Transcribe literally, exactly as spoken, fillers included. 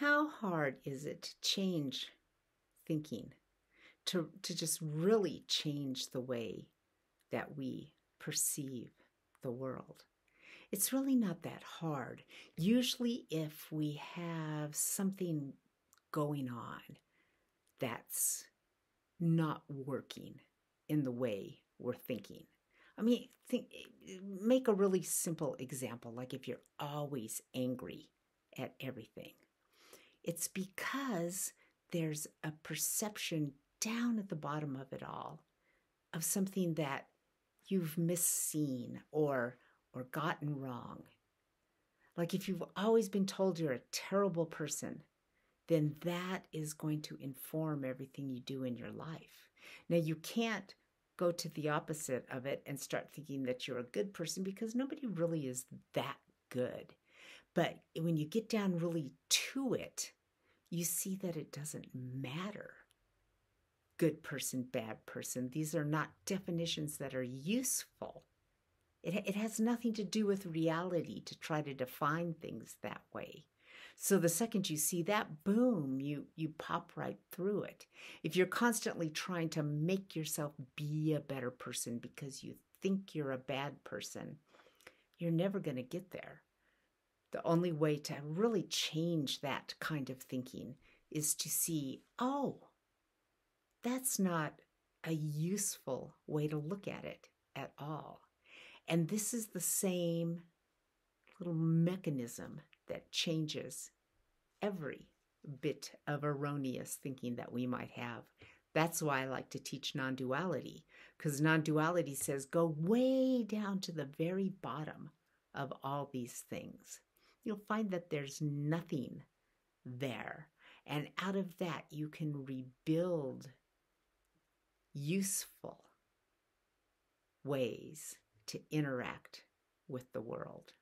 How hard is it to change thinking, to, to just really change the way that we perceive the world? It's really not that hard. Usually if we have something going on that's not working in the way we're thinking. I mean, think, make a really simple example, like if you're always angry at everything. It's because there's a perception down at the bottom of it all of something that you've misseen or or gotten wrong. Like if you've always been told you're a terrible person, then that is going to inform everything you do in your life. Now, you can't go to the opposite of it and start thinking that you're a good person, because nobody really is that good. But when you get down really to it, you see that it doesn't matter. Good person, bad person, these are not definitions that are useful. It, it has nothing to do with reality to try to define things that way. So the second you see that, boom, you, you pop right through it. If you're constantly trying to make yourself be a better person because you think you're a bad person, you're never going to get there. The only way to really change that kind of thinking is to see, oh, that's not a useful way to look at it at all. And this is the same little mechanism that changes every bit of erroneous thinking that we might have. That's why I like to teach non-duality, because non-duality says go way down to the very bottom of all these things. You'll find that there's nothing there. And out of that, you can rebuild useful ways to interact with the world.